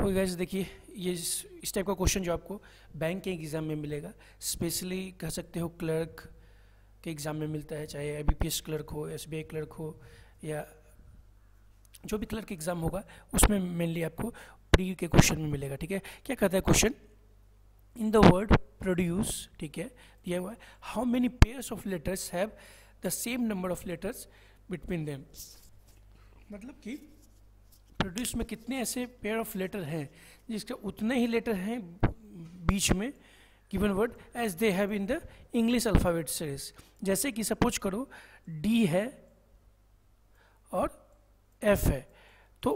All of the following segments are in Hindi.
ओके गाइस, देखिए ये इस टाइप का क्वेश्चन जो आपको बैंक के एग्ज़ाम में मिलेगा, स्पेशली कह सकते हो क्लर्क के एग्ज़ाम में मिलता है, चाहे IBPS क्लर्क हो, SBI क्लर्क हो, या जो भी क्लर्क एग्ज़ाम होगा उसमें मेनली आपको प्री के क्वेश्चन में मिलेगा। ठीक है, क्या कहता है question, in the word produce, ठीक है दिया हुआ है, how many pairs of letters have the same number of letters between them, मतलब कि प्रोड्यूस में कितने ऐसे पेयर ऑफ लेटर हैं जिसके उतने ही लेटर हैं बीच में given word as they have in the English alphabet series. जैसे कि सपोज करो डी है और एफ है, तो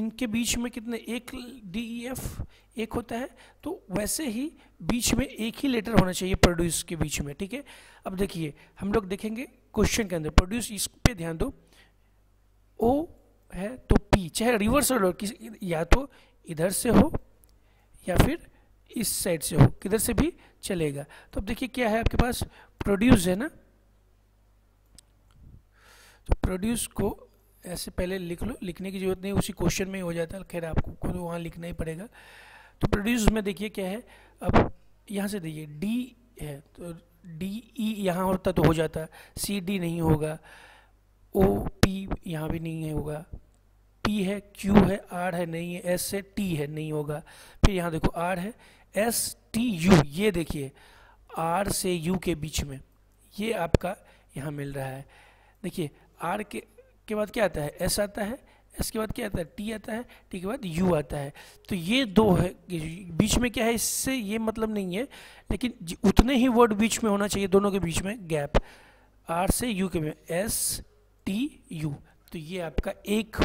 इनके बीच में कितने, एक डी एफ एक होता है, तो वैसे ही बीच में एक ही लेटर होना चाहिए प्रोड्यूस के बीच में। ठीक है, अब देखिए हम लोग देखेंगे क्वेश्चन के अंदर प्रोड्यूस, इस पे ध्यान दो, ओ है तो पी, चाहे रिवर्स ऑर्डर किसी, या तो इधर से हो या फिर इस साइड से हो, किधर से भी चलेगा। तो अब देखिए क्या है आपके पास, प्रोड्यूस है ना, तो प्रोड्यूस को ऐसे पहले लिख लो, लिखने की जरूरत नहीं, उसी क्वेश्चन में ही हो जाता है, खैर आपको खुद वहाँ लिखना ही पड़ेगा। तो प्रोड्यूस में देखिए क्या है, अब यहाँ से देखिए डी है तो डी ई यहाँ होता तो हो जाता, सी डी नहीं होगा, ओ पी यहाँ भी नहीं होगा, पी है, क्यू है, आर है नहीं है, एस है, टी है नहीं होगा, फिर यहाँ देखो आर है, एस टी यू, ये देखिए आर से यू के बीच में ये आपका यहाँ मिल रहा है। देखिए आर के बाद क्या आता है, एस आता है, एस के बाद क्या आता है, टी आता है, टी के बाद यू आता है, तो ये दो है बीच में क्या है, इससे ये मतलब नहीं है, लेकिन उतने ही वर्ड बीच में होना चाहिए, दोनों के बीच में गैप, आर से यू के में एस टी यू, तो ये आपका एक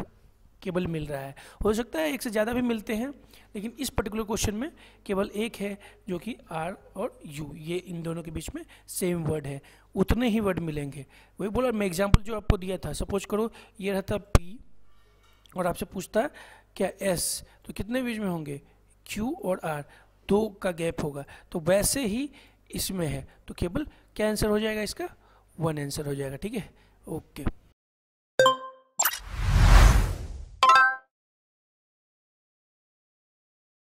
केवल मिल रहा है, हो सकता है एक से ज़्यादा भी मिलते हैं, लेकिन इस पर्टिकुलर क्वेश्चन में केवल एक है जो कि आर और यू, ये इन दोनों के बीच में सेम वर्ड है, उतने ही वर्ड मिलेंगे। वही बोला मैं एग्जांपल जो आपको दिया था, सपोज करो ये रहता पी और आपसे पूछता क्या एस, तो कितने बीच में होंगे, क्यू और आर, दो का गैप होगा, तो वैसे ही इसमें है, तो केवल क्या आंसर हो जाएगा इसका, वन आंसर हो जाएगा। ठीक है, ओके।